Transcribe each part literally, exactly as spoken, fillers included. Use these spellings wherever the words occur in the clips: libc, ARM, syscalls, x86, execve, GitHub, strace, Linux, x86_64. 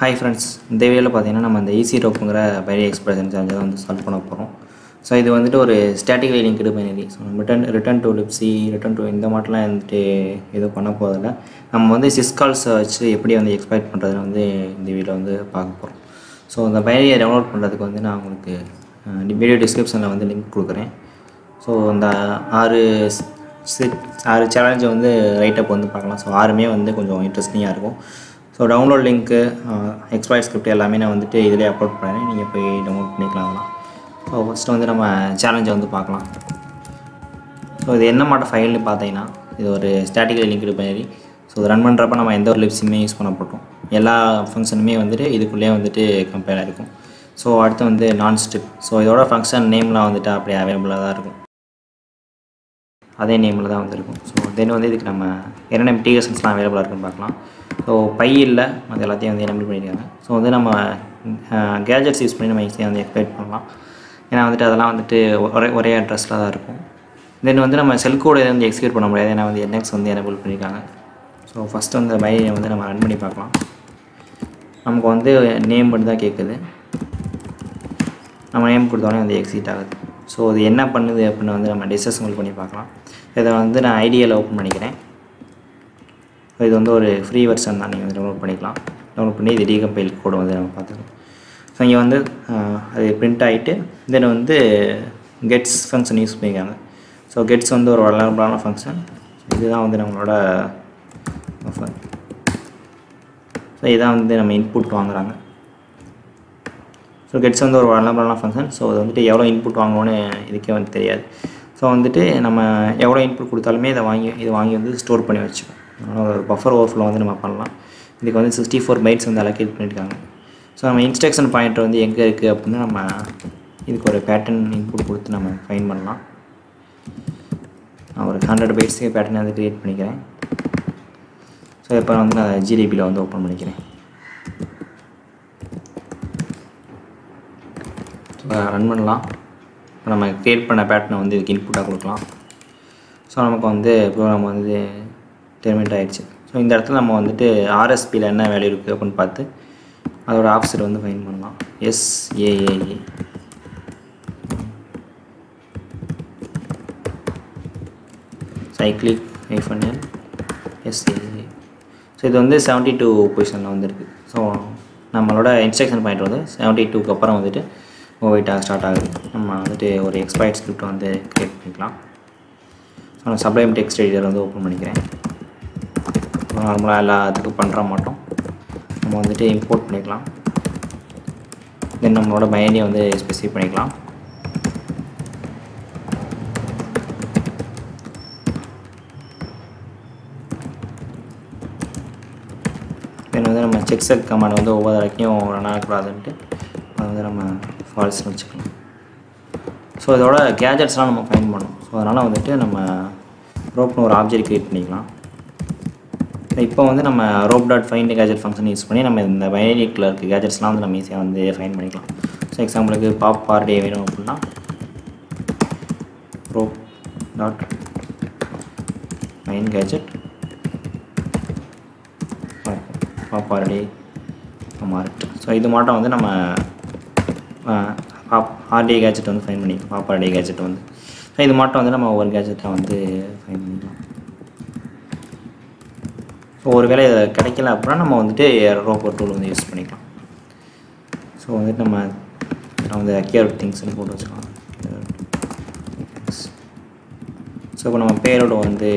Hi friends, இந்த வீடியோல பாத்தீங்கன்னா நம்ம இந்த ஈஸி ரோப்ங்கற பைனரி எக்ஸ்பிரஷன் சேலஞ்சை வந்து சால்வ் பண்ண போறோம். சோ இது வந்துட்டு ஒரு static linked binary. So return return to libc return to இந்த மாட்டலாம் வந்து ஏதோ பண்ண போறதுல நம்ம வந்து syscalls வச்சு எப்படி வந்து எக்ஸ்பிளைன் பண்றதுன்னு வந்து இந்த வீடியோல வந்து பார்க்க போறோம். சோ அந்த பைனரியை டவுன்லோட் பண்றதுக்கு வந்து நான் உங்களுக்கு வீடியோ டிஸ்கிரிப்ஷன்ல வந்து லிங்க் கொடுக்கிறேன். சோ அந்த ஆறு ஆறு சேலஞ்சை வந்து ரைட் அப் வந்து பார்க்கலாம். ஸோ ஆறுமே வந்து கொஞ்சம் இன்ட்ரெஸ்டிங்காக இருக்கும். ஸோ டவுன்லோட் லிங்க்கு எக்ஸ்ப்ளாய்ட் ஸ்கிரிப்ட் எல்லாமே நான் வந்துட்டு இதிலே அப்லோட் பண்ணுறேன், நீங்கள் போய் டவுன்லோட் பண்ணிக்கலாம். ஸோ ஃபஸ்ட்டு வந்து நம்ம சேலஞ்சை வந்து பார்க்கலாம். ஸோ இது என்ன மாட்ட ஃபைல்னு பார்த்தீங்கன்னா இது ஒரு ஸ்டாட்டிக்கலி லிங்க்டு பைனரி. ஸோ இது ரன் பண்ணுறப்ப நம்ம எந்த ஒரு லிப்ஸுமே யூஸ் பண்ண போட்டோம், எல்லா ஃபங்க்ஷனுமே வந்துட்டு இதுக்குள்ளேயே வந்துட்டு கம்பைல் ஆகிருக்கும். ஸோ அடுத்து வந்து நான் ஸ்ட்ரிப். ஸோ இதோட ஃபங்க்ஷன் நேம்லாம் வந்துட்டு அப்படியே அவைலபிளாக தான் இருக்கும், அதே நேமில் தான் வந்துருக்கும். ஸோ தென் வந்து இதுக்கு நம்ம என்னென்ன இம்ப்ளிகேஷன்ஸ்லாம் அவைலபிளாக இருக்குன்னு பார்க்கலாம். ஸோ பை இல்லை அது எல்லாத்தையும் வந்து என்பிள் பண்ணியிருக்காங்க. ஸோ வந்து நம்ம கேஜெட்ஸ் யூஸ் பண்ணி நம்ம ஈஸியாக வந்து எக்ஸ்பிளைட் பண்ணலாம், ஏன்னா வந்துட்டு அதெல்லாம் வந்துட்டு ஒரே ஒரே அட்ரஸில் தான் இருக்கும். தென் வந்து நம்ம செல் கோடை வந்து எக்ஸிக்யூட் பண்ண முடியாது, ஏன்னா வந்து என்எக்ஸ் வந்து எனபிள் பண்ணியிருக்காங்க. ஸோ ஃபஸ்ட்டு வந்து பை வந்து நம்ம ரன் பண்ணி பார்க்கலாம். நமக்கு வந்து நேம் மட்டும் தான் கேட்குது, நம்ம நேம் கொடுத்தோடனே வந்து எக்ஸிட் ஆகுது. ஸோ அது என்ன பண்ணுது அப்படின்னு வந்து நம்ம டிஸ்அசெம்பிள் பண்ணி பார்க்கலாம். இதை வந்து நான் ஐடியில் ஓப்பன் பண்ணிக்கிறேன். இது வந்து ஒரு ஃப்ரீ வெர்ஷன் தான், நீங்கள் வந்து டவுன்லோட் பண்ணிக்கலாம். டவுன்லோட் பண்ணி இது டீகம்பைல் கோடு வந்து நம்ம பார்த்துக்கலாம். ஸோ இங்கே வந்து அது பிரிண்ட் ஆகிட்டு தென் வந்து கெட்ஸ் ஃபங்க்ஷன் யூஸ் பண்ணிக்காங்க. ஸோ கெட்ஸ் வந்து ஒரு வளர்பான ஃபங்க்ஷன், இதுதான் வந்து நம்மளோட ஃபங்க்ஷன். ஸோ இதான் வந்து நம்ம இன்புட் வாங்குகிறாங்க. ஸோ கெட்ஸ் வந்து ஒரு வளர்பான ஃபங்க்ஷன். ஸோ அது வந்துட்டு எவ்வளோ இன்புட் வாங்கணும்னு இதுக்கே வந்து தெரியாது. ஸோ வந்துட்டு நம்ம எவ்வளோ இன்புட் கொடுத்தாலுமே இதை வாங்கி இது வாங்கி வந்து ஸ்டோர் பண்ணி வச்சுக்கோம். அதனால் ஒரு பஃபர் ஓவர்ஃப்ளோ வந்து நம்ம பண்ணலாம். இதுக்கு வந்து சிக்ஸ்டி ஃபோர் பைட்ஸ் வந்து அலோகேட் பண்ணியிருக்காங்க. ஸோ நம்ம இன்ஸ்ட்ரக்ஷன் பாயிண்ட் வந்து எங்கே இருக்குது அப்படின்னு நம்ம இதுக்கு ஒரு பேட்டர்ன் இன்புட் கொடுத்து நம்ம ஃபைண்ட் பண்ணலாம். நான் ஒரு ஹண்ட்ரட் பைட்ஸுக்கு பேட்டர்ன் வந்து க்ரியேட் பண்ணிக்கிறேன். ஸோ இப்போ வந்து நான் ஜிடிபியில் வந்து ஓப்பன் பண்ணிக்கிறேன். ரன் பண்ணலாம். இப்போ நம்ம க்ரியேட் பண்ண பேட்டர்னை வந்து இதுக்கு இன்புட்டாக கொடுக்கலாம். ஸோ நமக்கு வந்து ப்ரோக்ராம் வந்து டெர்மினேட் ஆகிடுச்சு. ஸோ இந்த இடத்துல நம்ம வந்துட்டு ஆர்எஸ்பியில் என்ன வேல்யூ இருக்குது அப்படின்னு பார்த்து அதோட ஆப்சைட் வந்து ஃபைண்ட் பண்ணலாம். எஸ்ஏஏஏ சைக்ளிக் ஐஃபன் என் எஸ்ஏஏ. ஸோ இது வந்து செவன்ட்டி டூ பொசிஷனில் வந்துருக்கு. ஸோ நம்மளோட இன்ஸ்ட்ரக்ஷன் பாயிண்ட் வந்து செவன்ட்டி டூக்கு அப்புறம் வந்துட்டு ஓவைட்டாக ஸ்டார்ட் ஆகுது. நம்ம வந்துட்டு ஒரு எக்ஸ்ப்ளாய்ட் ஸ்கிரிப்ட் வந்து க்ரியேட் பண்ணிக்கலாம். ஸோ நான் சப்ளைம் டெக்ஸ்ட் எடிட்டர் வந்து ஓப்பன் பண்ணிக்கிறேன். நார்மலாக எல்லாத்துக்கும் பண்ணுற மாட்டோம், நம்ம வந்துட்டு இம்போர்ட் பண்ணிக்கலாம். தென் நம்மளோட பைனரியை வந்து ஸ்பெசிஃபை பண்ணிக்கலாம். தென் வந்து நம்ம செக்ஸக் கமாண்ட் வந்து ஒவ்வொரு வரைக்கும் ரன் ஆகக்கூடாதுன்ட்டு அது வந்து நம்ம ஃபால்ஸ்னு வச்சுக்கலாம். ஸோ இதோட கேஜெட்ஸ்லாம் நம்ம ஃபைண்ட் பண்ணோம். ஸோ அதனால் வந்துட்டு நம்ம ரோப்னு ஒரு ஆப்ஜெக்ட் க்ரியேட் பண்ணிக்கலாம். இப்போ வந்து நம்ம ROP dot find gadget function use பண்ணி நம்ம இந்த பைனரிக்குள்ள இருக்க கேஜெட்ஸ்லாம் வந்து நம்ம ஈஸியாக வந்து ஃபைண்ட் பண்ணிக்கலாம். ஸோ எக்ஸாம்பிளுக்கு பாப் பார்டே வேணும் அப்படின்னா ROP dot find gadget pop பார்டே மார்ட். ஸோ இது மாட்டம் வந்து நம்ம பாப் ஆர்டே கேஜெட் வந்து ஃபைண்ட் பண்ணிக்கலாம். பாப் ஆர்டே கேஜெட் வந்து ஸோ இது மாட்டம் வந்து நம்ம ஒவ்வொரு கேஜெட்டை வந்து ஃபைண்ட் பண்ணிக்கலாம். ஸோ ஒரு வேளை இதை கிடைக்கல அப்படின்னா நம்ம வந்துட்டு ரோபோ டூல் வந்து யூஸ் பண்ணிக்கலாம். ஸோ வந்துட்டு நம்ம நம்ம வந்து அக்யூரேட் திங்ஸ்ன்னு போட்டு வச்சுக்கலாம். ஸோ இப்போ நம்ம பேரோட வந்து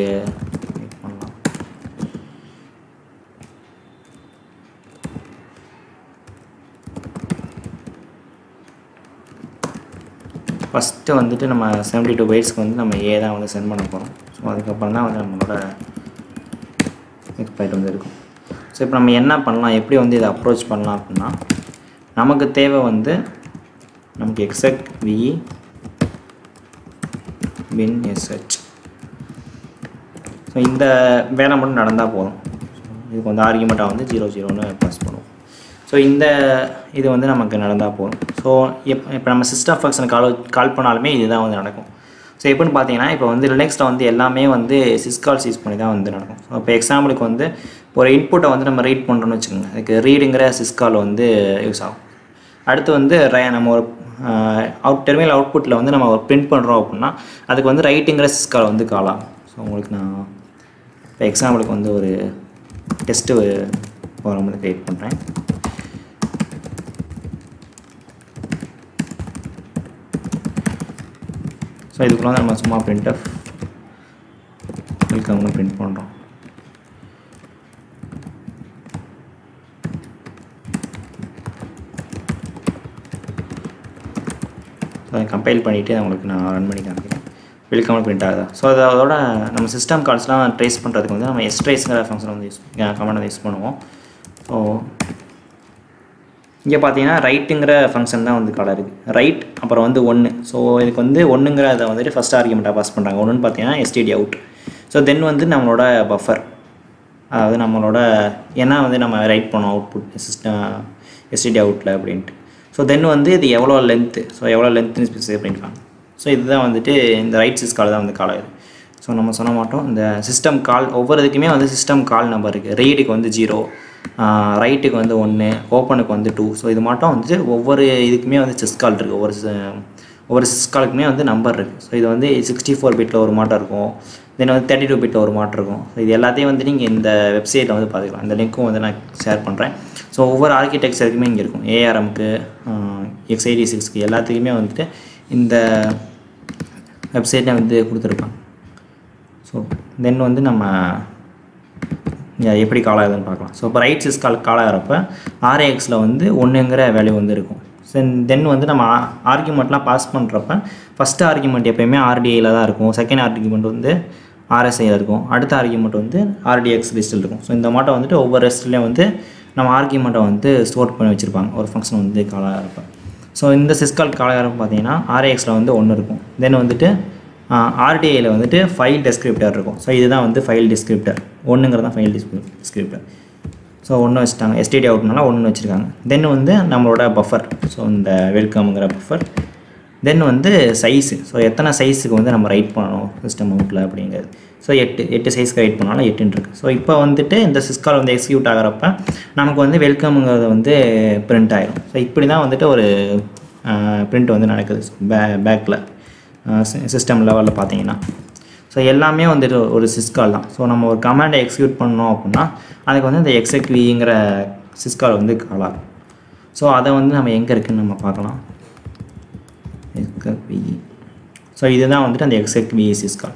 ஃபஸ்ட்டு வந்துட்டு நம்ம செவன்ட்டி டூ பைட்ஸ்க்கு வந்து நம்ம ஏ தான் வந்து சென்ட் பண்ண போகிறோம். ஸோ அதுக்கப்புறம் தான் வந்து நம்மளோட எக்ஸ்ப்ளாய்ட் வந்து இருக்கும். ஸோ இப்போ நம்ம என்ன பண்ணலாம், எப்படி வந்து இதை அப்ரோச் பண்ணலாம் அப்படின்னா நமக்கு தேவை வந்து நமக்கு execve bin SH. So இந்த வேலை மட்டும் நடந்தால் போதும். இதுக்கு வந்து ஆர்குமெண்ட்டாக வந்து ஜீரோ ஜீரோன்னு பாஸ் பண்ணுவோம். ஸோ இந்த இது வந்து நமக்கு நடந்தால் போதும். ஸோ இப்போ இப்போ நம்ம சிஸ்டம் ஃபங்க்ஷனை கால் கால் பண்ணாலுமே இதுதான் வந்து நடக்கும். So, if you look at Linux, syscalls use syscalls. For example, if we read input, reading syscall use. That's why terminal output, we print the writing syscall. So, for example, a test create. So we will print off. We will print off. So compile it and run it. We will print off. So the system calls trace strace function use command use. So here writing function write one, so this is the first argument pass std out. So then we have buffer, that is we write output std out. So then we have length, so length is print. So this is the write syscall. So we have the system call over the system call number read zero, Uh, right is one, open is two. So this is over syscall over syscall number. So this is sixty-four bit over matter, then thirty-two bit over matter. So this is the website on the link share. So over architecture ARM x eighty-six in the website. So then on the yeah, எப்படி கால் ஆகுதுன்னு பார்க்கலாம். So அப்ப write syscall call ஆறப்ப rx ல வந்து one ங்கற value வந்து இருக்கும். then then வந்து நம்ம ஆர்குமென்ட்லாம் பாஸ் பண்றப்ப first ஆர்குமென்ட் எப்பவுமே rdi ல தான் இருக்கும். செகண்ட் ஆர்குமென்ட் வந்து rsi ல இருக்கும். அடுத்த ஆர்குமென்ட் வந்து rdx லிஸ்ட்ல இருக்கும். சோ இந்த மாட்ட வந்து ஒவ்வொரு ரெஸ்ட்லயே வந்து நம்ம ஆர்குமென்ட்ட வந்து ஸ்டோர் பண்ணி வச்சிருப்பாங்க. ஒரு ஃபங்க்ஷன் வந்து கால் ஆறப்ப. சோ இந்த சிஸ் கால் கால் ஆறப்ப பாத்தீங்கன்னா rx ல வந்து one இருக்கும். then வந்துட்டு Uh, R D A ல வந்துட்டு file descriptor இருக்கும். சோ இதுதான் வந்து file descriptor. ஒண்ணுங்கறது தான் file descriptor. சோ ஒண்ணு வச்சிட்டாங்க. std outனால ஒண்ணு வச்சிருக்காங்க. then வந்து நம்மளோட buffer. சோ இந்த welcomeங்கற buffer. then வந்து size. சோ எத்தனை சைஸ்க்கு வந்து நம்ம ரைட் பண்ணனும் சிஸ்டம் அவுட்ல அப்படிங்கிறது. சோ eight eight சைஸ்க்கு ரைட் பண்ணால eight இருக்கு. சோ இப்போ வந்துட்டு இந்த syscall வந்து எக்ஸிக்யூட் ஆகறப்ப நமக்கு வந்து welcomeங்கறது வந்து print ஆயிடும். சோ இப்படி தான் வந்துட்டு ஒரு print வந்து நடக்குது பேக்ல. Uh, system level la pathina so ellame vandu or syscall da. So nama or command execute pannom appadina adukku vandu the exec v ingra syscall vandu call aagum. So adha vandu nama enga irukku nama paakalam exec v. So idhu dhaan vandu the exec v syscall.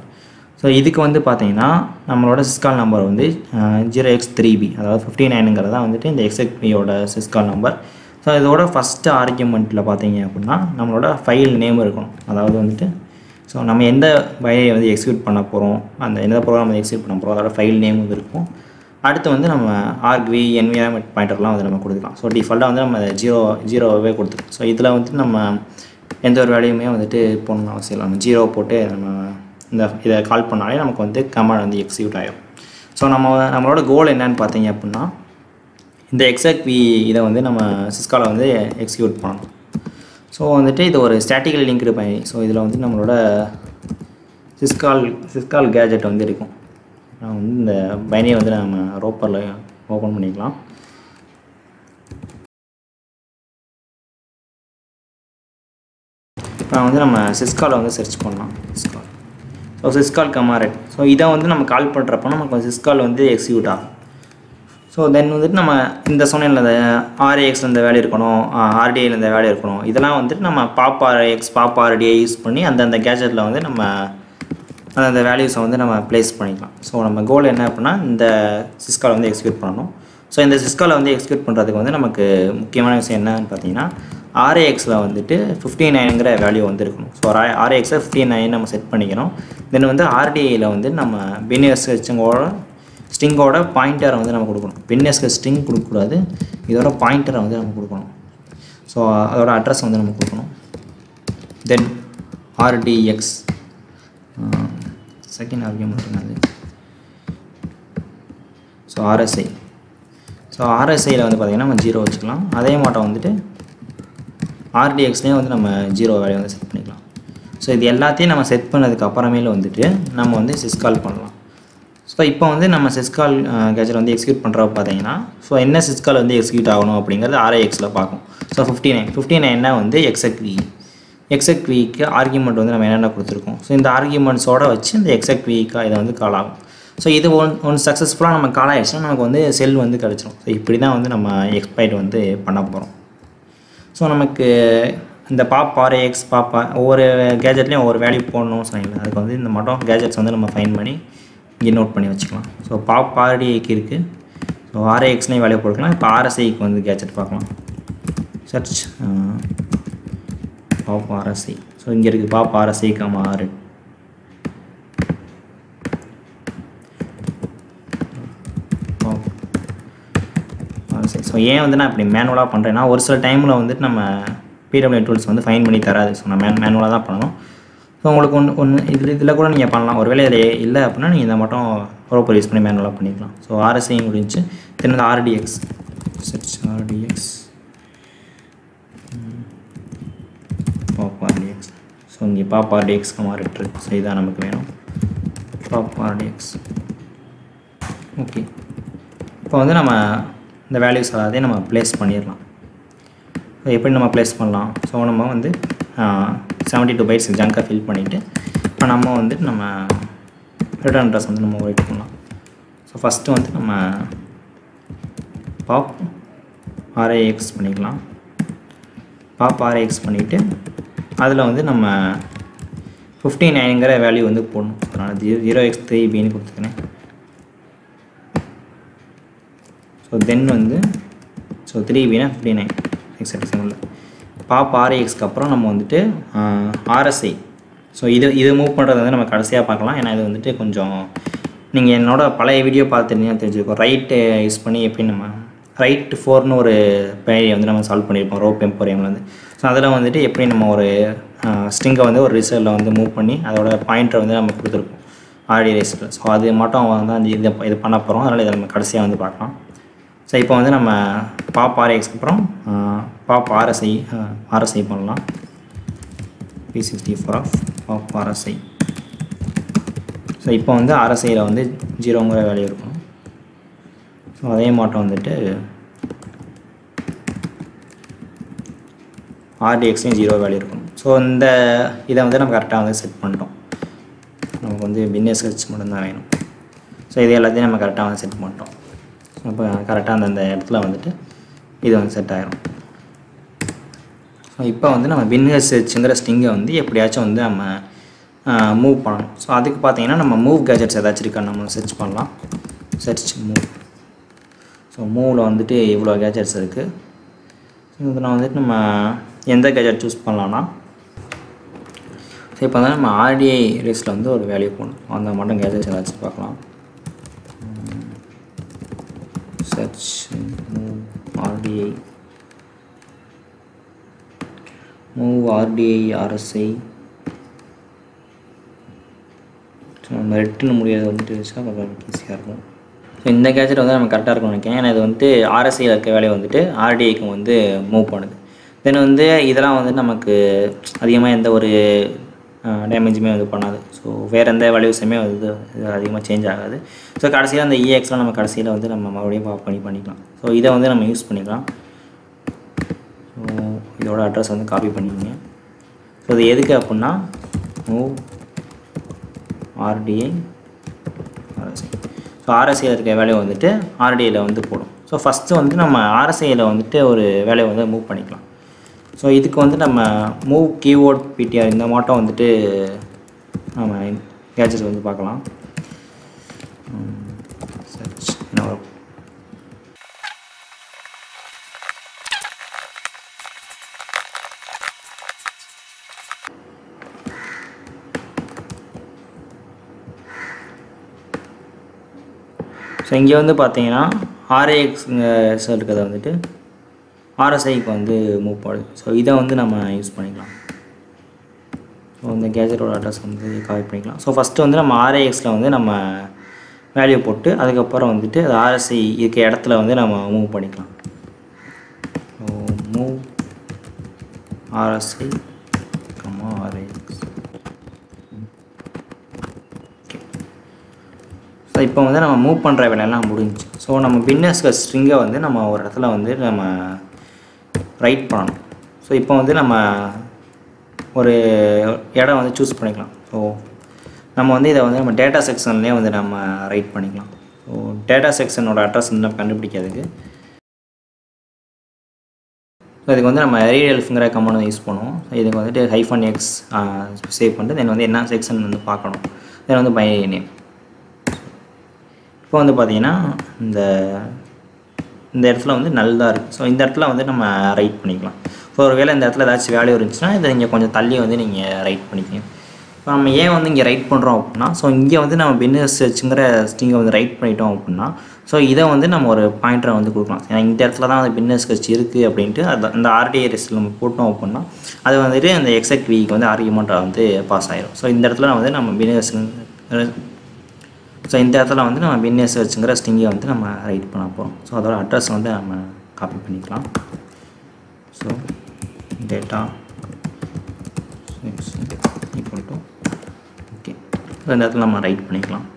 So idhukku vandu pathina nammaloda syscall number vandu zero x three b adha fifty-nine ingra da vandu the exec v oda syscall number. So idoda first argument la pathinga appadina nammaloda file name irukum, adavadhu vandu so nama endha file vandu execute panna porom andha endha program vandu execute panna porom adoda file name irukum. Adutha vandu nama argv environment pointer la vandu nama kodukalam. So default la vandu nama zero zero ave kodukalam. So idhula vandu nama endha or value me vandu ponna avasiyam zero potte nama indha idha call pannale namakku vandu command vandu execute aagum. So nama nammaloda goal enna nu pathinga appadina இந்த exact v இத வந்து நம்ம syscall வந்து execute பண்ணனும். So வந்துட்டு இது ஒரு statically linked by. So இதுல வந்து நம்மளோட syscall syscall gadget வந்து இருக்கும். நான் வந்து இந்த பைனரி வந்து நாம ரோப்பர்ல ஓபன் பண்ணிக்கலாம். நான் வந்து நம்ம syscall வந்து சர்ச் பண்ணலாம். syscall. So syscall command. So இத வந்து நம்ம கால் பண்றப்ப நமக்கு syscall வந்து எக்ஸிக்யூட் ஆகும். So then வந்துட்டு நம்ம இந்த சொன்னேன்ல rx ல இந்த வேல்யூ இருக்கணும், rdi ல இந்த வேல்யூ இருக்கணும். இதெல்லாம் வந்துட்டு நம்ம pop rx pop rdi use பண்ணி அந்த அந்த கேஜெட்ல வந்து நம்ம அந்த வேல்யூஸ் வந்து நம்ம பிளேஸ் பண்ணிக்கலாம். சோ நம்ம கோல் என்ன அப்படினா இந்த syscall வந்து எக்ஸிக்யூட் பண்ணனும். சோ இந்த syscall வந்து எக்ஸிக்யூட் பண்றதுக்கு வந்து நமக்கு முக்கியமான விஷயம் என்னன்னு பாத்தீங்கன்னா rx ல வந்துட்டு fifty-nine ங்கற வேல்யூ வந்து இருக்கணும். சோ rx ல fifty-nine நம்ம செட் பண்ணிக்கிறோம். then வந்து rdi ல வந்து நம்ம binary searchங்கோட string oda pointer வந்து நம்ம கொடுக்கணும். binns க்கு string கொடுக்க கூடாது, இதோட pointer வந்து நம்ம கொடுக்கணும். சோ அதோட அட்ரஸ் வந்து நம்ம கொடுக்கணும். then rdx செகண்ட் ஆர்குமென்ட் என்னது சோ rsi. சோ rsi ல வந்து பாத்தீங்கன்னா நம்ம zero வச்சுக்கலாம். அதே மாட்ட வந்துட்டு rdx ல வந்து நம்ம zero வேல்யூ வந்து செட் பண்ணிக்கலாம். So this எல்லாத்தையும் நம்ம செட் பண்ணதுக்கு அப்புறமேல வந்துட்டு நம்ம வந்து syscall பண்ணலாம். So இப்போ வந்து நம்ம syscall கேஜெட் வந்து எக்ஸிக்யூட் பண்றப்ப பாத்தீங்கன்னா சோ என்ன syscall வந்து எக்ஸிக்யூட் ஆகணும் அப்படிங்கறது R I X ல பார்ப்போம். So fifty-nine னா வந்து exactly exactly க்கு ஆர்கியுமென்ட் வந்து நம்ம என்னென்ன கொடுத்திருக்கோம். So இந்த ஆர்கியுமென்ட்ஸ் ஓட வச்சு இந்த exactly க்கு இத வந்து கால் ஆகும். So இது ஒன் சக்சஸ்ஃபுல்லா நம்ம கால் ஆயிடுச்சுனா நமக்கு வந்து செல் வந்து கிடைச்சிரும். So இப்படி தான் வந்து நம்ம எக்ஸ்ப்ளாய்ட் வந்து பண்ண போறோம். So நமக்கு இந்த pop R I X pop ஒவ்வொரு கேஜெட்லயும் ஒவ்வொரு வேல்யூ போடணும் சொன்னீங்க. அதுக்கு வந்து இந்த மொத்தம் கேஜெட்ஸ் வந்து நம்ம ஃபைண்ட் பண்ணி இங்க நோட் பண்ணி வச்சுக்கலாம். So pop R I X க்கு இருக்கு. So R I X னே வேல்யூ போடலாம். இப்ப R S I க்கு வந்து கேஜெட் பார்க்கலாம். Search pop R S I. So இங்க இருக்கு pop R S I comma R. pop R S I. So ஏன் வந்து நான் இப்படி மேனுவலா பண்றேன்னா ஒரு சில டைம்ல வந்து நம்ம P W M tools வந்து ஃபைண்ட் பண்ணி தராது. சோ நான் மேனுவலா தான் பண்ணனும். சோ உங்களுக்கு ஒன்னு இதுல கூட நீங்க பண்ணலாம். ஒருவேளை இது இல்ல அப்படினா நீங்க இத மட்டும் ரோப் யூஸ் பண்ணி மேனுவலா பண்ணிக்கலாம். சோ R S I முடிஞ்சு then R D X search R D X pop R D X. So இங்க pop R D X comma return. So இத நமக்கு வேணும் pop R D X. Okay. இப்போ வந்து நம்ம இந்த வேல்யூஸ் எல்லாதே நம்ம ப்ளேஸ் பண்ணிரலாம். So எப்படி நம்ம ப்ளேஸ் பண்ணலாம். சோ நம்ம வந்து seventy-two bytes ஜங்கா fill பண்ணிட்டு இப்போ நம்ம வந்து நம்ம return address வந்து நம்ம write பண்ணலாம். சோ ஃபர்ஸ்ட் வந்து நம்ம pop R I X பண்ணிக்கலாம். pop R I X பண்ணிட்டு அதுல வந்து நம்ம fifty-nineங்கற வேல்யூ வந்து போடணும். அதனால zero x three b னு கொடுத்துக்கிறேன். சோ then வந்து சோ three b னா fifty-nine x86 pop R I X க்கு அப்புறம் நம்ம வந்துட்டு R S I சோ இது இது மூவ் பண்றது வந்து நம்ம கடைசியா பார்க்கலாம். ஏனா இது வந்துட்டு கொஞ்சம் நீங்க என்னோட பழைய வீடியோ பார்த்திருந்தீங்க தெரிஞ்சிருக்கும். ரைட் யூஸ் பண்ணி எப்படி நம்ம ரைட் four னு ஒரு பெரிய வந்து நம்ம சால்வ் பண்ணிருப்போம் ரோப் எம்போரியம்ல இருந்து. சோ அதல வந்துட்டு எப்படி நம்ம ஒரு ஸ்ட்ரிங்கை வந்து ஒரு ரிசல்ட்ல வந்து மூவ் பண்ணி அதோட பாயிண்டர் வந்து நம்ம கொடுத்திருப்போம் ஆர்டி ரிசல்ட்ல. சோ அது மட்டும் வந்து இந்த இது பண்ண போறோம். அதனால இத நம்ம கடைசியா வந்து பார்க்கலாம். சோ இப்போ வந்து நம்ம pop R I X க்கு அப்புறம் pop R S I R S I பண்ணலாம். P sixty-four of pop R S I. So இப்போ வந்து R S I ல வந்து zero ங்கற வேல்யூ இருக்கும். சோ அதே மாட்ட வந்துட்டு R D X ல zero வேல்யூ இருக்கும். சோ இந்த இத வந்து நம்ம கரெக்ட்டா வந்து செட் பண்ணிட்டோம். நமக்கு வந்து பின்னஸ் செட் மட்டும் தான் வேணும். சோ இது எல்லாத்தையும் நம்ம கரெக்ட்டா வந்து செட் பண்ணிட்டோம். அப்ப கரெக்ட்டா அந்த இடத்துல வந்துட்டு இது வந்து செட் ஆயிரும். சோ இப்போ வந்து நம்ம binhshங்கற ஸ்ட்ரிங்கை வந்து எப்படியாச்சும் வந்து நம்ம மூவ் பண்ணனும். சோ அதுக்கு பாத்தீங்கன்னா நம்ம மூவ் கேஜெட்ஸ் ஏதாச்சும் இருக்கா நம்ம சர்ச் பண்ணலாம். Search move. சோ மூவ்ல வந்துட்டு இவ்ளோ கேஜெட்ஸ் இருக்கு. இதுல வந்து நம்ம எந்த கேஜெட் चूஸ் பண்ணலாம்னா சோ இப்போ வந்து நம்ம R D I ரேஸ்ல வந்து ஒரு வேல்யூ போடணும். அந்த மட்டும் கேஜெட்ஸ் ஏதாச்சும் பார்க்கலாம். search move R D I move R D I R S I நம்ம ரெட்ல முடியாது வந்து வெச்சா கொஞ்சம் ஈஸியா இருக்கும். சோ இந்த கேஜெட் வந்து நம்ம கரெக்ட்டா இருக்கும் நினைக்கிறேன். ஏனா இது வந்து R S I ல இருக்க வேலைய வந்துட்டு R D I க்கு வந்து மூவ் பண்ணுது. தென் வந்து இதெல்லாம் வந்து நமக்கு அதிகமா எந்த ஒரு டேமேஜ்மே வந்து பண்ணாது. சோ வேற எந்த வேல்யூஸ்மே வந்து அதிகமா சேஞ்ச் ஆகாது. சோ கடைசில அந்த E X ல நம்ம கடைசில வந்து நம்ம மறுபடியும் பாப் பண்ணி பண்ணிக்கலாம். சோ இத வந்து நம்ம யூஸ் பண்ணிக்கலாம். சோ இதோட அட்ரஸ் வந்து காப்பி பண்ணிக்கங்க. சோ இது எதுக்கு அப்படினா move R D I R S I. So R S I ல இருக்க வேல்யூ வந்துட்டு R D I ல வந்து போடும். சோ ஃபர்ஸ்ட் வந்து நம்ம R S I ல வந்துட்டு ஒரு வேல்யூ வந்து மூவ் பண்ணிக்கலாம். சோ இதுக்கு வந்து நம்ம move keyword P T R இந்த மாட்ட வந்துட்டு நாம கேஜெட் வந்து பார்க்கலாம். சர்ச் என்ன சோ இங்க வந்து பாத்தீங்கன்னா R I X ல இருக்கத வந்துட்டு R S I க்கு வந்து மூவ் பண்ணுது. சோ இத வந்து நம்ம யூஸ் பண்ணிக்கலாம். சோ இந்த கேஜெட்டோட அட்ரஸ் வந்து காப்பி பண்ணிக்கலாம். சோ ஃபர்ஸ்ட் வந்து நம்ம R I X ல வந்து நம்ம வேல்யூ போட்டு அதுக்கு அப்புறம் வந்துட்டு அது R S I இருக்க இடத்துல வந்து நம்ம மூவ் பண்ணிக்கலாம். So move R S I, R I X இப்போ வந்து நம்ம மூவ் பண்ற வேலை எல்லாம் முடிஞ்சு சோ நம்ம பின்னஸ்க ஸ்ட்ரிங்கை வந்து நம்ம ஒரு இடத்துல வந்து நம்ம ரைட் பண்ணனும் சோ இப்போ வந்து நம்ம ஒரு இடம் வந்து चूஸ் பண்ணிக்கலாம் சோ நம்ம வந்து இத வந்து நம்ம டேட்டா செக்ஷன்லயே வந்து நம்ம ரைட் பண்ணிக்கலாம் சோ டேட்டா செக்ஷனோட அட்ரஸ் நம்ம கண்டுபிடிக்கிறதுக்கு So, we will use the command use the hyphen x save and then the section then the binary name. Now, the null. So, we will write. So, we will write. So, we will write. So, we will write. So இத வந்து நம்ம ஒரு பாயிண்டரை வந்து கொடுக்கலாம். ஏன்னா இந்த இடத்துல தான் அந்த பின்னஸ் கட்சி இருக்கு அப்படினு அந்த ஆர்டிஏ ரெஸ்ட்ல நம்ம போட்டோம் அப்படினா அது வந்து அந்த எக்ஸாக்ட் v க்கு வந்து ஆர்குமென்ட் வந்து பாஸ் ஆயிடும். சோ இந்த இடத்துல வந்து நம்ம பின்னஸ் சோ இந்த இடத்துல வந்து நம்ம பின்னஸ் கட்சிங்கற ஸ்ட்ரிங்கை வந்து நம்ம ரைட் பண்ண போறோம். சோ அதோட அட்ரஸ் வந்து நம்ம காப்பி பண்ணிக்கலாம். So data equal to okay. இந்த இடத்துல நம்ம ரைட் பண்ணிக்கலாம்.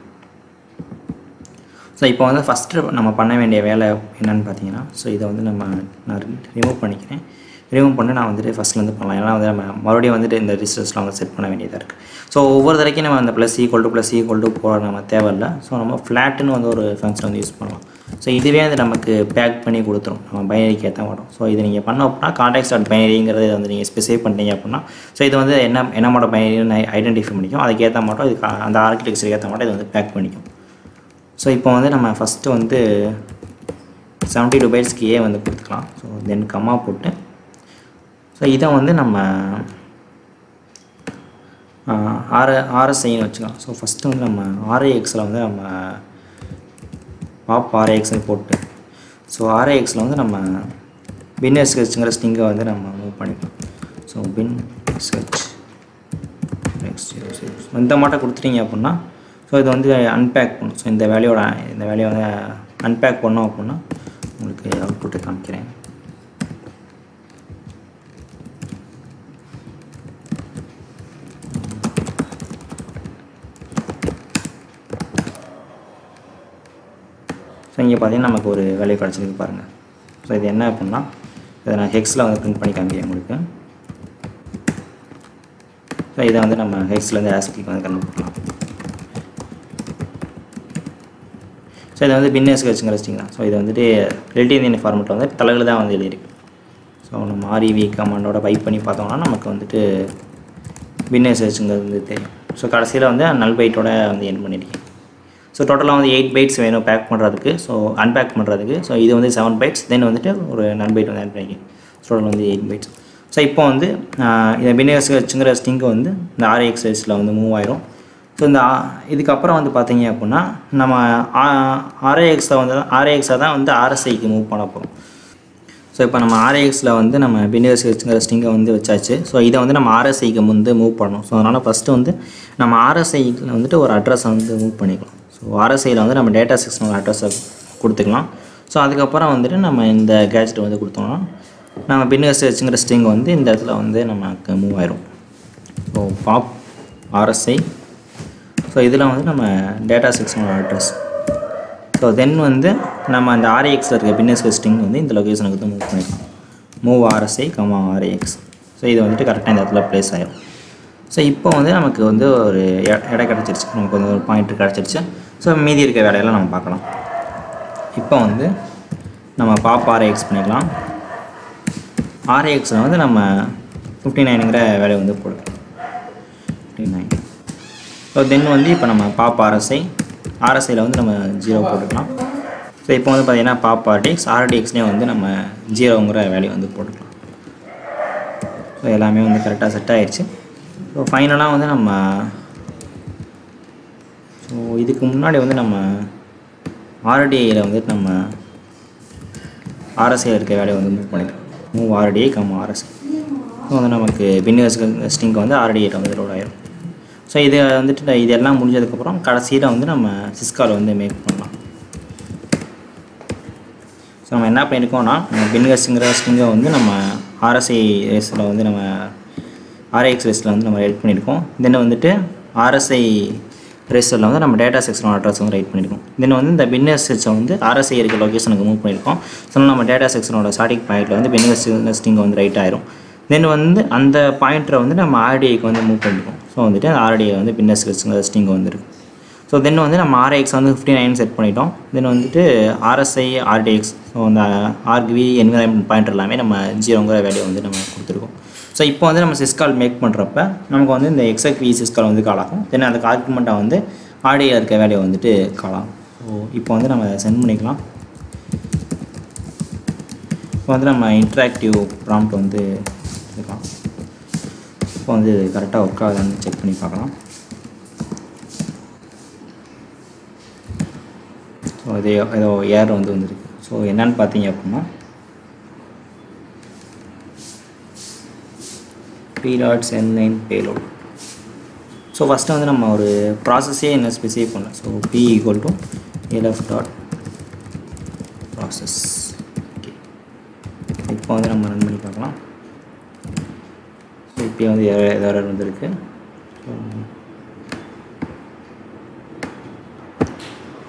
So இப்போ வந்து first நம்ம பண்ண வேண்டிய வேலை என்னன்னு பாத்தீங்கன்னா சோ இத வந்து நம்ம நான் ரிமூவ் பண்ணிக்கிறேன் ரிமூவ் பண்ண நான் வந்து ஃபர்ஸ்ட்ல இருந்து பண்ணலாம் ஏன்னா வந்து நம்ம மறுபடியும் வந்து இந்த ரெசிஸ்டன்ஸ்ல வந்து செட் பண்ண வேண்டியதா இருக்கு சோ ஒவ்வொரு தடவைக்கு நம்ம அந்த plus equal to plus equal to போற நம்ம தேவை இல்ல சோ நம்ம ஃபிளாட் னு வந்து ஒரு ஃபங்க்ஷன் வந்து யூஸ் பண்ணலாம் சோ இதுவே வந்து நமக்கு பேக் பண்ணி கொடுத்துரும் நம்ம பைனரிக்கே தான் வரும் சோ இது நீங்க பண்ண அப்படினா context.binaryங்கறதை வந்து நீங்க ஸ்பெசிஃபை பண்ணீங்க அப்படினா சோ இது வந்து என்ன என்னோட பைனரியை ஐடென்டிஃபை பண்ணிக்கும் அதுக்கு ஏத்த மாட்டோம் இது அந்த ஆர்க்கிடெக்சருக்கு ஏத்த மாட்டோம் இது வந்து பேக் பண்ணிக்கும் So இப்போ வந்து நம்ம ஃபர்ஸ்ட் வந்து seventy-two bytes கே வந்து கொடுத்துக்கலாம் சோ தென் கமா போட்டு சோ இத வந்து நம்ம r r சைன் வச்சுக்கலாம் சோ ஃபர்ஸ்ட் வந்து நம்ம rx ல வந்து நம்ம pop rx னு போட்டு சோ rx ல வந்து நம்ம bin searchங்கற ஸ்ட்ரிங்க வந்து நம்ம மூவ் பண்ணிக்கலாம் so bin search x zero six இந்த மாட்ட கொடுத்துட்டீங்க அப்படினா So, இது வந்து unpack பண்ணனும் சோ இந்த வேல்யூட இந்த வேல்யூ வந்து unpack பண்ணனும் அப்படினா உங்களுக்கு அவுட்புட் காமிக்கிறேன் சோ இங்க பாத்தீங்கன்னா நமக்கு ஒரு வேல்யூ கிடைச்சிருக்கு பாருங்க சோ இது என்ன அப்படினா இத நான் ஹெக்ஸ்ல வந்து பிரிண்ட் பண்ணி காமிக்கிறேன் உங்களுக்கு சோ இத வந்து நம்ம ஹெக்ஸ்ல இருந்து ஆஸ்கி வந்து கன்வெர்ட் பண்ணலாம் சோ இது வந்து பின்னஸ் கட்சிங்கற ஸ்ட்ரிங்கா சோ இது வந்து ரிலேட்டிவ் இன் ஃபார்மட் வந்து தலகுல தான் வந்து எழுதி இருக்கு சோ நம்ம rev கமாண்டோட பைப் பண்ணி பார்த்தோம்னா நமக்கு வந்துட்டு பின்னஸ் கட்சிங்கறது தெரியும் சோ கடைசில வந்து நல் பைட்டோட வந்து எண்ட் பண்ணிடுங்க சோ டோட்டலா வந்து eight பைட்ஸ் வேணும் பேக் பண்றதுக்கு சோ அன்பாக் பண்றதுக்கு சோ இது வந்து seven பைட்ஸ் தென் வந்துட்டு ஒரு நல் பைட் வந்து ஆட் பண்ணிங்க சோ டோட்டல் வந்து eight பைட்ஸ் சோ இப்போ வந்து இந்த பின்னஸ் கட்சிங்கற ஸ்ட்ரிங்க வந்து இந்த rx ல வந்து மூவ் ஆயிடும் So, this is the RAX. RAX RAX RSI move So, now RAX வந்து நம்ம binary string வந்து வச்சாச்சு So, இத வந்து நம்ம RSI க்கு முன்ன மூவ் பண்ணனும் So, அதனால first வந்து நம்ம RSI ல வந்து ஒரு அட்ரஸ் வந்து மூவ் பண்ணிக்கலாம் So, RSI ல வந்து நம்ம டேட்டா செக்ஷனோட அட்ரஸ் கொடுத்துக்கலாம் So, அதுக்கு அப்புறம் வந்து நம்ம இந்த கேஜெட் வந்து கொடுத்தோம்னா நம்ம binary string வந்து இந்த இடத்துல வந்து நமக்கு மூவ் ஆயிடும் So, pop RSI So, this is the data section address. So, then we have the RAX binary string in the location. Move RSI, RAX. So, this is the correct place. So, now we have a pointer. So, we will see the value. Now, we will pop RAX. RAX is fifty-nine value. fifty-nine. So then வந்து இப்போ நம்ம pop rsi rsi ல வந்து நம்ம zero போட்டுடலாம் so இப்போ வந்து பாத்தீங்கன்னா pop rdx rdx ல வந்து நம்ம zero ங்கற வேல்யூ வந்து போட்டுடலாம் சோ எல்லாமே வந்து கரெக்ட்டா செட் ஆயிருச்சு சோ ஃபைனலா வந்து நம்ம சோ இதுக்கு முன்னாடி வந்து நம்ம rda ல வந்து நம்ம rsi ல இருக்க வேல்யூ வந்து மூவ் பண்ணிடலாம் move rda, rsi சோ வந்து நமக்கு binary string வந்து rda ல வந்து லோட் ஆயிடும் So, இது வந்துட்டு இதெல்லாம் முடிஞ்சதுக்கு அப்புறம் கடைசில வந்து நம்ம syscall வந்து மேக் பண்ணலாம் சோ நம்ம என்ன பண்ணிருக்கோம்னா நம்ம binGetStringங்கற ஸ்ட்ரிங்க வந்து நம்ம rsi ல வந்து நம்ம rx ல வந்து நம்ம எடிட் பண்ணிருக்கோம் தென் வந்துட்டு rsi result la vandu data section address write pannirkom then vandu inda bin sets vandu rsi irukku location ku move pannirkom so nama data section oda starting point la vandu bin nesting vandu write airum then vandu and pointer vandu nama rdi ku vandu move pannirkom so vandu rdi vandu bin sets nesting vandu irukku so then vandu nama rx vandu fifty-nine set pannitom then vandu rsi rdx so the argv environment pointer la me nama zero ngora value vandu nama kuduthirkom. So இப்போ வந்து நம்ம syscall make பண்றப்ப நமக்கு வந்து இந்த execv syscall வந்து கால் ஆகும். தென் அந்த ஆர்குமென்ட்டா வந்து rd ல இருக்க வேல்யூ வந்துட்டு கால் ஆகும். சோ இப்போ வந்து நம்ம சென்ட் பண்ணிக்கலாம். இப்போ வந்து நம்ம இன்டராக்டிவ் prompt வந்து எடுக்கலாம். இப்போ வந்து கரெக்ட்டா வர்க் ஆகுதான்னு செக் பண்ணி பார்க்கலாம். சோ இது ஏதோ எரர் வந்து வந்திருக்கு. சோ என்னன்னு பாத்தீங்க அப்படினா P.N nine payload. So first வந்து நம்ம ஒரு process ஏ என்ன ஸ்பெசிஃபை பண்ணலாம். So p equal to lf dot process. Okay. இப்போ வந்து நம்ம ரன் பண்ணி பார்க்கலாம். So இப்போ வந்து எரர் வந்திருக்கு.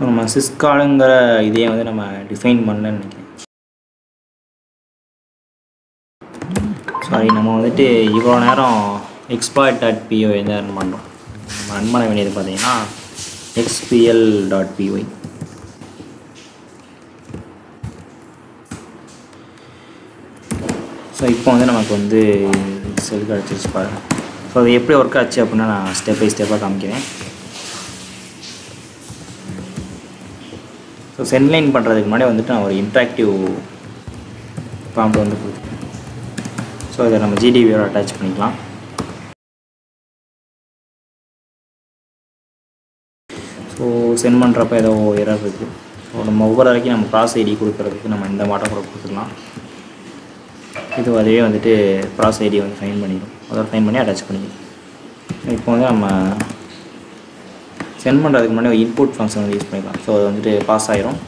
நம்ம syscallங்கற இதையே வந்து நம்ம டிஃபைன் பண்ணலன்னு நினைக்கிறேன். சாரி நம்ம வந்துட்டு இவ்வளோ நேரம் எக்ஸ்ப்ளாய்ட் டாட் பிஒய் வந்து ரன் பண்ணுறோம். நம்ம ரன் பண்ண வேண்டியது பார்த்தீங்கன்னா எக்ஸ்பிஎல் டாட் பிஒய். ஸோ இப்போ வந்து நமக்கு வந்து செல் கிடச்சிருச்சு பாருங்க. ஸோ அது எப்படி ஒர்க் ஆச்சு அப்படின்னா நான் ஸ்டெப் பை ஸ்டெப்பாக காமிக்கிறேன். ஸோ சென்ட்லைன் பண்ணுறதுக்கு முன்னாடி வந்துட்டு நான் ஒரு இன்ட்ராக்டிவ் ப்ராம்ப்ட் வந்து கொடுத்துருக்கேன். So இதை நம்ம ஜிடிவியோட அட்டாச் பண்ணிக்கலாம். ஸோ சென்ட் பண்ணுறப்ப ஏதோ எரர் இருக்குது. ஸோ நம்ம ஒவ்வொரு வரைக்கும் நம்ம ப்ராஸ் ஐடி கொடுக்குறதுக்கு நம்ம இந்த மாட்டம் கூட கொடுத்துக்கலாம். இது அதுவே வந்துட்டு ப்ராஸ் ஐடி வந்து ஃபைன் பண்ணிடும். அதோட ஃபைன் பண்ணி அட்டாச் பண்ணிக்கலாம். இப்போ வந்து நம்ம சென்ட் பண்ணுறதுக்கு முன்னாடி இன்புட் ஃபங்க்ஷன் வந்து யூஸ் பண்ணிக்கலாம். ஸோ அது வந்துட்டு பாஸ் ஆகிரும்.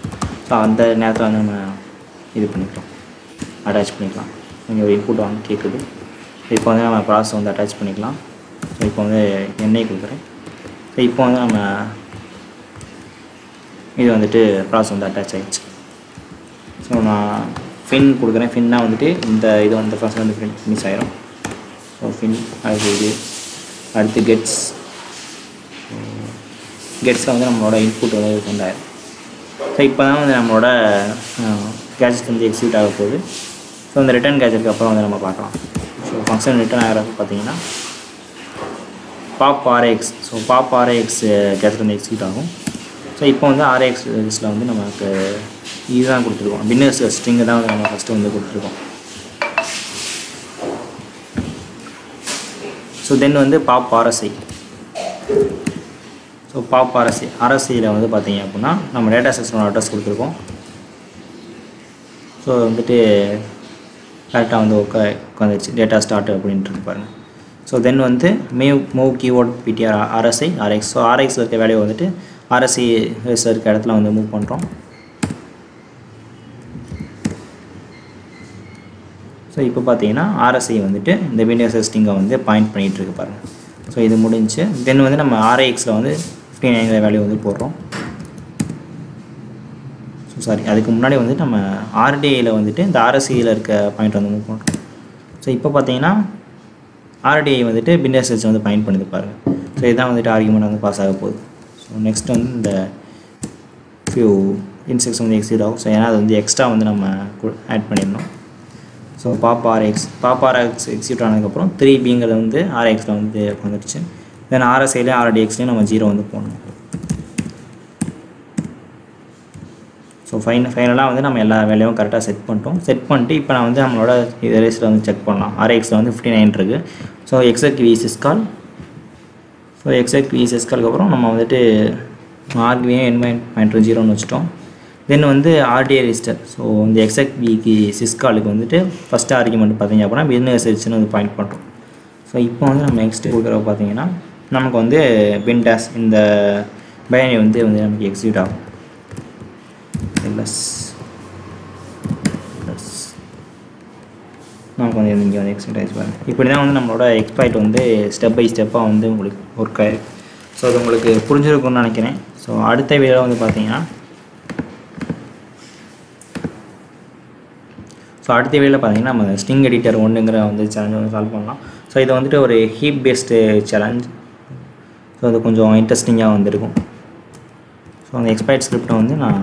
ஸோ அந்த நேரத்தில் வந்து நம்ம இது பண்ணிக்கலாம், அட்டாச் பண்ணிக்கலாம். இங்கே ஒரு இன்புட் வாங்க கேட்குது. இப்போ வந்து நம்ம ப்ராசஸ் வந்து அட்டாச் பண்ணிக்கலாம். ஸோ இப்போ வந்து எண்ணெய் கொடுக்குறேன். ஸோ இப்போ வந்து நம்ம இது வந்துட்டு ப்ராசஸ் வந்து அட்டாச் ஆகிடுச்சு. ஸோ நான் ஃபின் கொடுக்குறேன். ஃபின்னா வந்துட்டு இந்த இது வந்து ப்ராசஸ் வந்து ஃபின் மிஸ் ஆகிரும். ஸோ ஃபின் அடுத்து இது அடுத்து கெட்ஸ் கெட்ஸில் வந்து நம்மளோட இன்புட் வந்து இது ஆகிடும். ஸோ இப்போ தான் வந்து நம்மளோட கேட்ஜெட் வந்து எக்ஸிக்யூட் ஆக போகுது. ஸோ இந்த ரிட்டர்ன் கேட்ஜெட்டுக்கு அப்புறம் வந்து நம்ம பார்க்கலாம். ஸோ ஃபங்க்ஷன் ரிட்டர்ன் ஆகிறப்ப பார்த்தீங்கன்னா pop RAX. So pop RAX gadget வந்து எக்ஸிக்யூட் ஆகும். ஸோ இப்போ வந்து ஆர்ஏஎக்ஸ் லிஸ்ட்டில் வந்து நமக்கு இதுதான் கொடுத்துருக்கோம். பின்னர்ஸ் ஸ்ட்ரிங்கை தான் வந்து நம்ம ஃபஸ்ட்டு வந்து கொடுத்துருக்கோம். ஸோ தென் வந்து pop RSI. So pop RSI ஆர்எஸ்ஐயில் வந்து பார்த்தீங்க அப்படின்னா நம்ம டேட்டா செக்ஷனோட அட்ரஸ் கொடுத்துருக்கோம். ஸோ வந்துட்டு கரெக்டாக வந்து உட்கா உட்காந்துருச்சு டேட்டா ஸ்டார்ட் அப்படின்ட்டு இருக்கு பாருங்கள். ஸோ தென் வந்து move move keyword PTR RSI RX. So ஆர்எக்ஸில் இருக்க வேலையை வந்துட்டு ஆர்எஸ்ஐ இருக்க இடத்துல வந்து மூவ் பண்ணுறோம். ஸோ இப்போ பார்த்தீங்கன்னா ஆர்எஸ்ஐ வந்துட்டு இந்த விண்டோ செஸ்டிங்கை வந்து பாயிண்ட் பண்ணிகிட்டு இருக்கு பாருங்கள். ஸோ இது முடிஞ்சு தென் வந்து நம்ம ஆர்எக்ஸில் வந்து ஃபிஃப்டி நைன் வேலையை வந்து போடுறோம். சாரி அதுக்கு முன்னாடி வந்து நம்ம ஆர்டிஐயில் வந்துட்டு இந்த ஆர்எஸ்சியில் இருக்க பாயிண்ட் வந்து மூவ் பண்ணுறோம். ஸோ இப்போ பார்த்தீங்கன்னா ஆர்டிஐ வந்துட்டு பின்னஸ் செக்ஷன் வந்து பாயிண்ட் பண்ணி பாருங்கள். ஸோ இதுதான் வந்துட்டு ஆர்குமெண்ட் வந்து பாஸ் ஆக போகுது. ஸோ நெக்ஸ்ட் வந்து இந்த ஃபியூ இன்செக்ஷன் வந்து எக்ஸிட் ஆகும். ஸோ ஏன்னா அது வந்து எக்ஸ்ட்ரா வந்து நம்ம ஆட் பண்ணிடணும். So pop RX pop RX exit ஆனதுக்கப்புறம் த்ரீ பிங்கிறது வந்து ஆர்எக்ஸில் வந்து வந்துடுச்சு. தென் ஆர்எஸ்ஐலையும் ஆர்டிஎக்ஸ்லையும் நம்ம ஜீரோ வந்து போடணும். ஸோ ஃபைன் ஃபைனலாக வந்து நம்ம எல்லா வேலையும் கரெக்டாக செட் பண்ணிட்டோம். செட் பண்ணிட்டு இப்போ நான் வந்து நம்மளோட இது ரேஸில் வந்து செக் பண்ணலாம். ஆர்எக்ஸில் வந்து ஃபிஃப்டி நைன் இருக்குது. So execve syscall. So execve syscallக்கு அப்புறம் நம்ம வந்துட்டு ஆர்கிவியும் என் பாயிண்ட் பாயிண்ட் ஜீரோன்னு வச்சுட்டோம். தென் வந்து ஆர்டிஏ ரிஜிஸ்டர். ஸோ இந்த எக்ஸக்யூக்கு syscallக்கு வந்துட்டு ஃபஸ்ட் ஆர்குமெண்ட் பார்த்தீங்க அப்படின்னா பின்எஸ் எக்ஸ்னு வந்து பாயிண்ட் பண்ணுறோம். ஸோ இப்போ வந்து நம்ம நெக்ஸ்ட் கொடுக்குறப்ப பார்த்தீங்கன்னா நமக்கு வந்து பின்டாஸ் இந்த பைனரி வந்து வந்து நமக்கு எக்ஸிக்யூட் ஆகும். Plus, plus. நமக்கு வந்து இங்கே வந்து எக்ஸைட் ஆகிடுச்சு பாருங்கள். இப்படி தான் வந்து நம்மளோட எக்ஸ்ப்ளாய்ட் வந்து ஸ்டெப் பை ஸ்டெப்பாக வந்து உங்களுக்கு ஒர்க் ஆகிருக்கு. So அது உங்களுக்கு புரிஞ்சிருக்கும்னு நினைக்கிறேன். So அடுத்த வீடியோல வந்து பாத்தீங்கன்னா So அடுத்த வீடியோல பாத்தீங்கன்னா நம்ம ஸ்ட்ரிங் எடிட்டர் ஒன்றுங்கற வந்து சேலஞ்ச் வந்து சால்வ் பண்ணலாம். So இது வந்துட்டு ஒரு ஹீப் பேஸ்ட் சேலஞ்ச். So அது கொஞ்சம் இன்ட்ரஸ்டிங்கா வந்திருக்கும். So அந்த எக்ஸ்பைட் ஸ்கிரிப்ட் வந்து நான்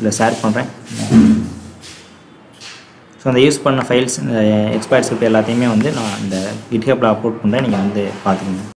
இத ஷேர் பண்றேன். So அந்த யூஸ் பண்ண ஃபைல்ஸ் எக்ஸ்பைட் ஸ்கிரிப்ட் எல்லாத்தையுமே வந்து நான் இந்த GitHub ல அப்லோட் பண்றேன். நீங்க வந்து பாத்துக்கங்க.